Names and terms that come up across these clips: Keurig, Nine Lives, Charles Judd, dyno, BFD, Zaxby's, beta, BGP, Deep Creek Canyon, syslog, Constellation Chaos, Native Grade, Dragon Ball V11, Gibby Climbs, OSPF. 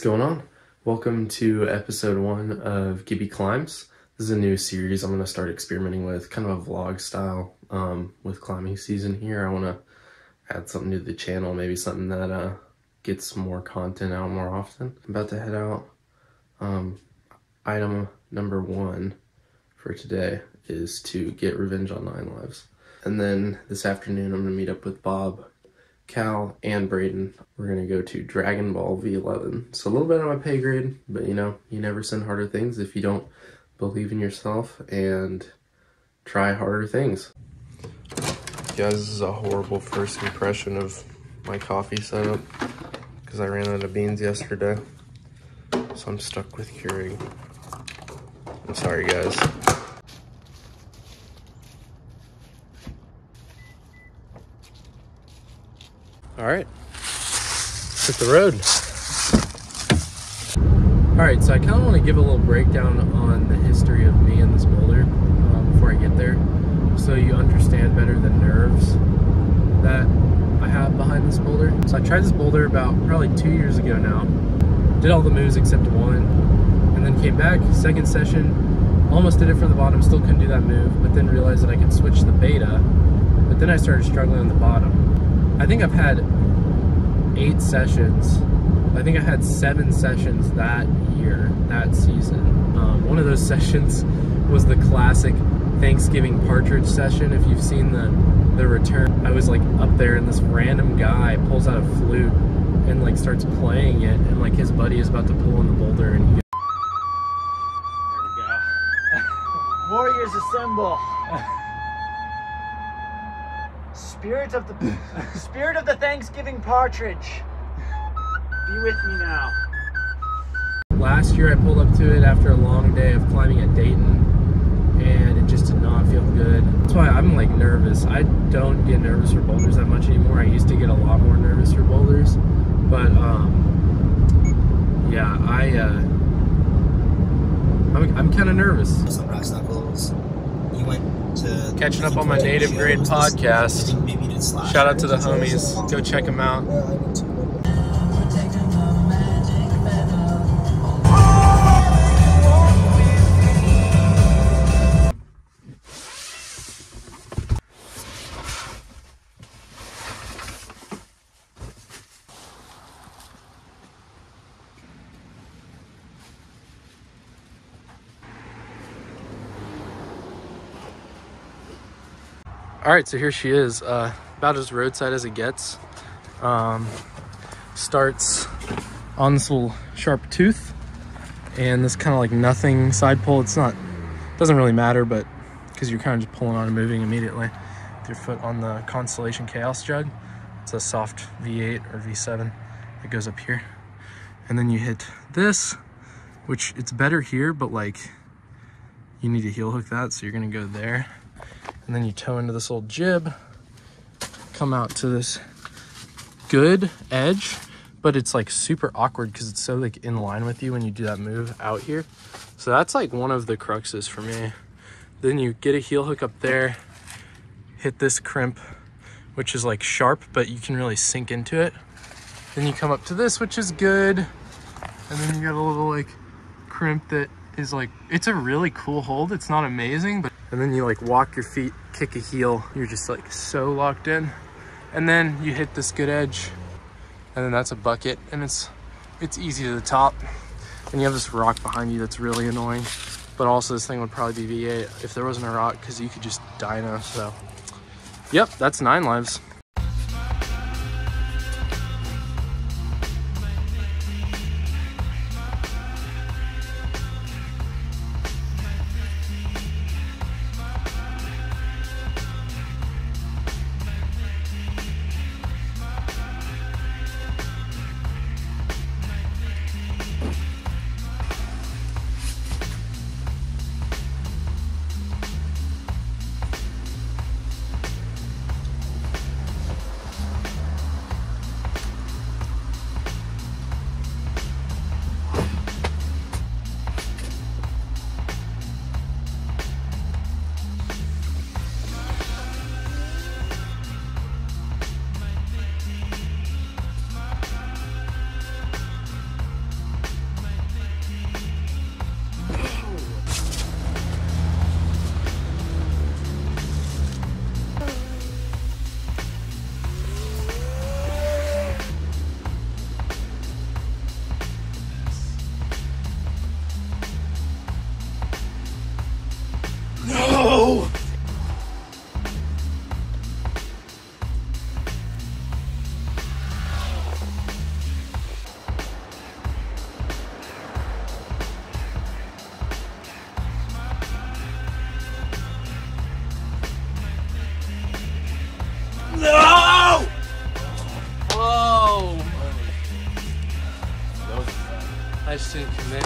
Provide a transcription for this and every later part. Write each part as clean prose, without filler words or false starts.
What's going on? Welcome to episode 1 of Gibby Climbs. This is a new series I'm going to start experimenting with, kind of a vlog style with climbing season here. I want to add something to the channel, maybe something that gets more content out more often. I'm about to head out. Item number 1 for today is to get revenge on Nine Lives. And then this afternoon I'm going to meet up with Bob, Cal, and Braden. We're gonna go to Dragon Ball V11. It's a little bit on my pay grade, but you know, you never send harder things if you don't believe in yourself and try harder things. Guys, this is a horrible first impression of my coffee setup because I ran out of beans yesterday, so I'm stuck with Keurig. I'm sorry, guys. All right, let's hit the road. All right, so I kind of want to give a little breakdown on the history of me and this boulder before I get there, so you understand better the nerves that I have behind this boulder. So I tried this boulder about probably 2 years ago now, did all the moves except one, and then came back, second session, almost did it from the bottom, still couldn't do that move, but then realized that I could switch the beta, but then I started struggling on the bottom. I think I've had 8 sessions. I think I had 7 sessions that year, that season. One of those sessions was the classic Thanksgiving partridge session. If you've seen the return, I was like up there and this random guy pulls out a flute and like starts playing it, and like his buddy is about to pull in the boulder and he goes, "There we go. Warriors assemble." Spirit of the Thanksgiving partridge, be with me now. Last year I pulled up to it after a long day of climbing at Dayton, and it just did not feel good. That's why I'm like nervous. I don't get nervous for boulders that much anymore. I used to get a lot more nervous for boulders, but yeah, I'm kind of nervous. Some rock knuckles. You went to catching up on my Native Grade podcast. Shout out to the homies. Go check them out. All right, so here she is, about as roadside as it gets. Starts on this little sharp tooth and this kind of like nothing side pull. It's not, doesn't really matter, but because you're kind of just pulling on and moving immediately with your foot on the Constellation Chaos jug. It's a soft V8 or V7 that goes up here. And then you hit this, which it's better here, but like you need to heel hook that. So you're gonna go there. And then you toe into this little jib, come out to this good edge, but it's like super awkward because it's so like in line with you when you do that move out here. So that's like one of the cruxes for me. Then you get a heel hook up there, hit this crimp, which is like sharp, but you can really sink into it. Then you come up to this, which is good. And then you got a little like crimp that is like, it's a really cool hold. It's not amazing, but and then you like walk your feet, kick a heel. You're just like so locked in. And then you hit this good edge, and then that's a bucket, and it's easy to the top. And you have this rock behind you that's really annoying, but also this thing would probably be V8 if there wasn't a rock because you could just dyno. So yep, that's Nine Lives. Constellation Command.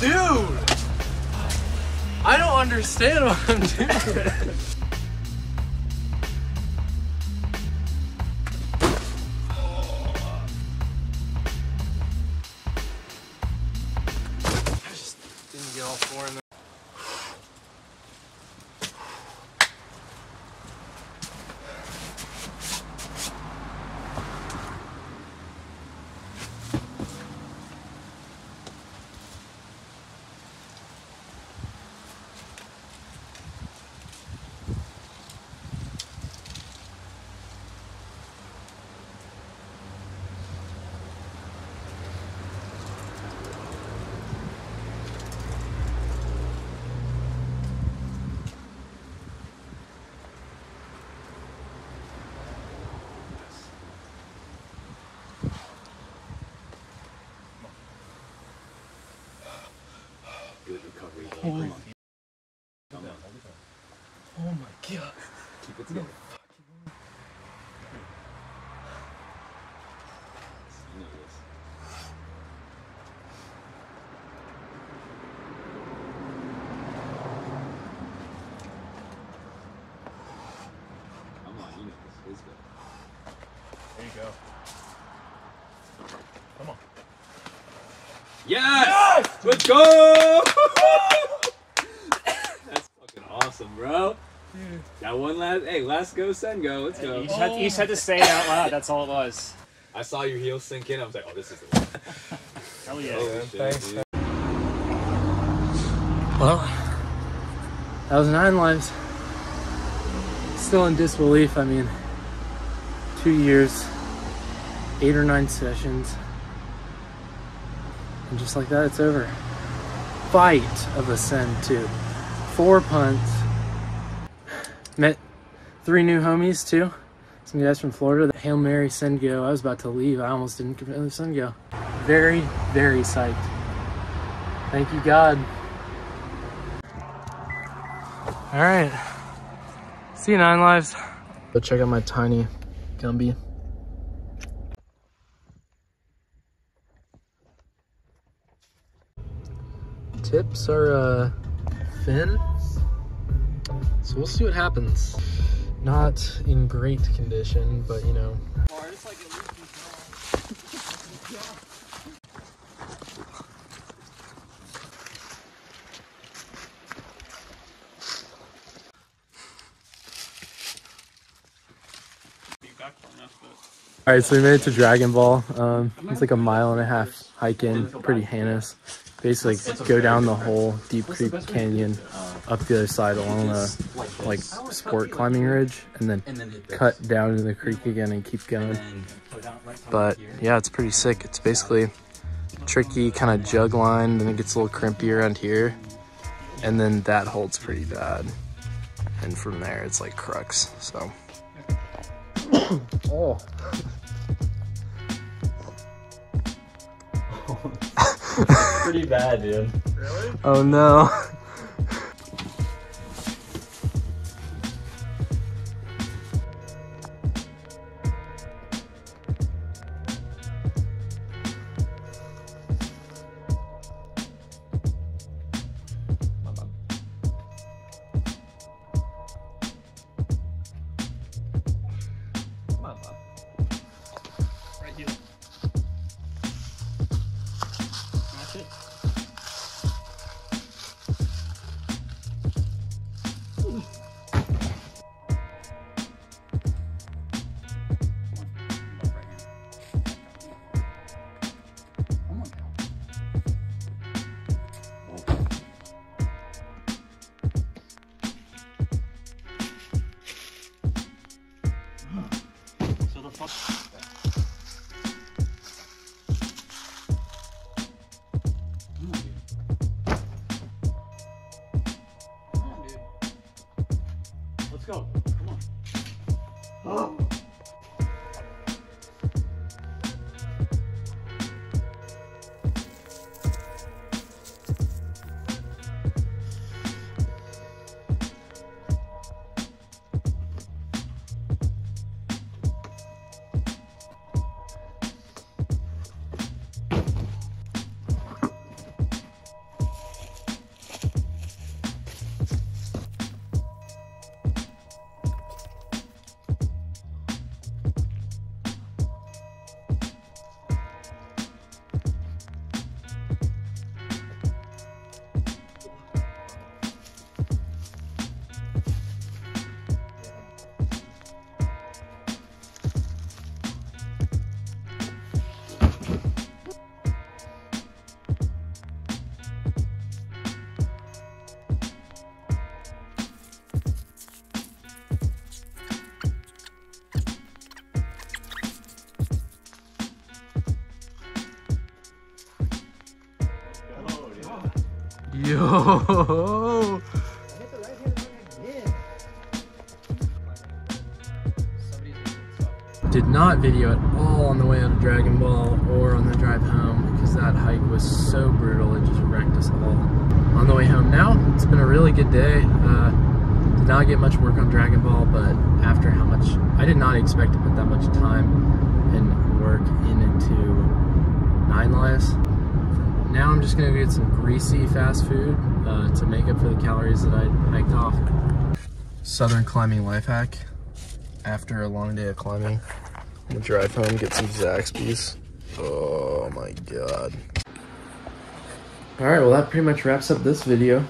Dude, I don't understand what I'm doing. Holy. Oh my god. Keep it together. No. Come on, you know this. Let's go. There you go. Come on. Yes! Yes! Let's go! Awesome, bro. Dude. That one last, hey, last go, send go. Let's go. You just had to say it out loud. That's all it was. I saw your heel sink in. I was like, oh, this is the one. Hell yeah. Oh, shit, thanks. Well, that was 9 lives. Still in disbelief. I mean, 2 years, 8 or 9 sessions. And just like that, it's over. Fight of a send, too. 4 punts. Met 3 new homies too. Some guys from Florida. The Hail Mary send go. I was about to leave. I almost didn't completely send go. Very, very psyched. Thank you, God. All right. See you, 9 lives. Go check out my tiny Gumby. Tips are fin. So we'll see what happens. Not in great condition, but you know. All right, so we made it to Dragon Ball. It's like a 1.5 mile hike in, pretty heinous. Basically go down the whole Deep Creek Canyon, up the other side along a like sport climbing ridge, and then cut down into the creek again and keep going. But yeah, it's pretty sick. It's basically tricky kind of jug line, then it gets a little crimpy around here, and then that holds pretty bad. And from there, it's like crux, so. Oh. Pretty bad, dude. Really? Oh no. Yo! Did not video at all on the way out of Dragon Ball or on the drive home because that hike was so brutal, it just wrecked us all. On the way home now, it's been a really good day. Did not get much work on Dragon Ball, but after how much, I did not expect to put that much time and work into Nine Lives. Now I'm just gonna get some greasy fast food to make up for the calories that I hiked off. Southern climbing life hack. After a long day of climbing, I'm gonna drive home, get some Zaxby's. Oh my god. Alright, well that pretty much wraps up this video.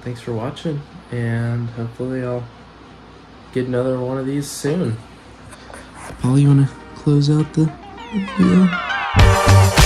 Thanks for watching, and hopefully I'll get another one of these soon. Paul, you wanna close out the video?